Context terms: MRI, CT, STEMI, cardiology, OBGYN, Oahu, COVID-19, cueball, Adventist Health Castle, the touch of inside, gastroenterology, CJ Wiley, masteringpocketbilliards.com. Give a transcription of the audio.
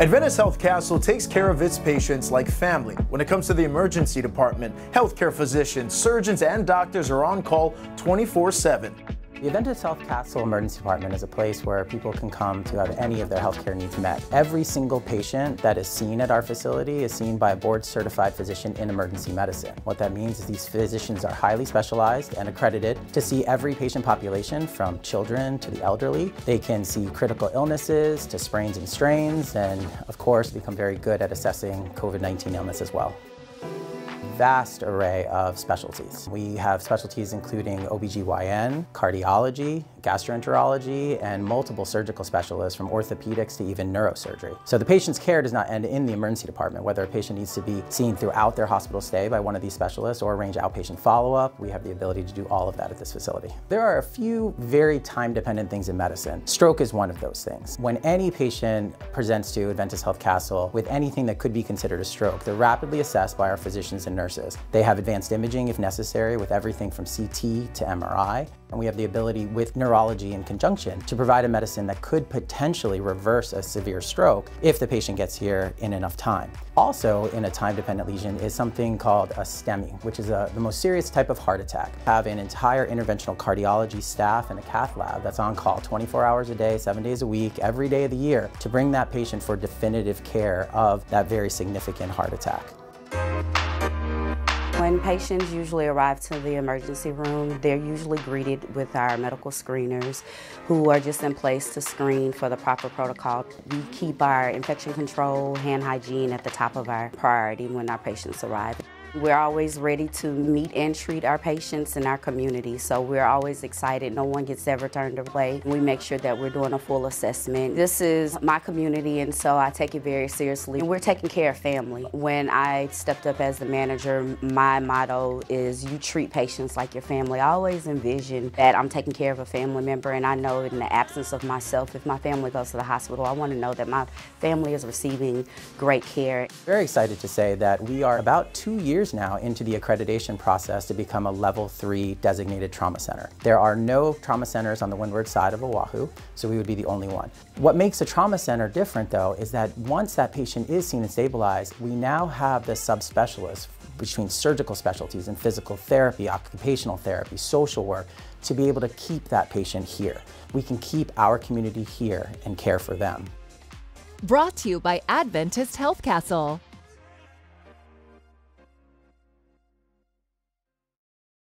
Adventist Health Castle takes care of its patients like family. When it comes to the emergency department, healthcare physicians, surgeons, and doctors are on call 24/7. The Adventist Health Castle Emergency Department is a place where people can come to have any of their healthcare needs met. Every single patient that is seen at our facility is seen by a board-certified physician in emergency medicine. What that means is these physicians are highly specialized and accredited to see every patient population, from children to the elderly. They can see critical illnesses to sprains and strains, and of course become very good at assessing COVID-19 illness as well. Vast array of specialties. We have specialties including OBGYN, cardiology, gastroenterology, and multiple surgical specialists, from orthopedics to even neurosurgery. So the patient's care does not end in the emergency department. Whether a patient needs to be seen throughout their hospital stay by one of these specialists or arrange outpatient follow-up, we have the ability to do all of that at this facility. There are a few very time-dependent things in medicine. Stroke is one of those things. When any patient presents to Adventist Health Castle with anything that could be considered a stroke, they're rapidly assessed by our physicians and nurses. They have advanced imaging if necessary, with everything from CT to MRI. And we have the ability, with neurology in conjunction, to provide a medicine that could potentially reverse a severe stroke if the patient gets here in enough time. Also, in a time-dependent lesion is something called a STEMI, which is the most serious type of heart attack. We have an entire interventional cardiology staff and a cath lab that's on call 24 hours a day, 7 days a week, every day of the year, to bring that patient for definitive care of that very significant heart attack. When patients usually arrive to the emergency room, they're usually greeted with our medical screeners, who are just in place to screen for the proper protocol. We keep our infection control, hand hygiene at the top of our priority when our patients arrive. We're always ready to meet and treat our patients in our community, so we're always excited. No one gets ever turned away. We make sure that we're doing a full assessment. This is my community, and so I take it very seriously. We're taking care of family. When I stepped up as the manager, my motto is you treat patients like your family. I always envision that I'm taking care of a family member, and I know in the absence of myself, if my family goes to the hospital, I want to know that my family is receiving great care. Very excited to say that we are about 2 years now into the accreditation process to become a level 3 designated trauma center. There are no trauma centers on the windward side of Oahu, so we would be the only one. What makes a trauma center different, though, is that once that patient is seen and stabilized, we now have the subspecialists between surgical specialties and physical therapy, occupational therapy, social work, to be able to keep that patient here. We can keep our community here and care for them. Brought to you by Adventist Health Castle.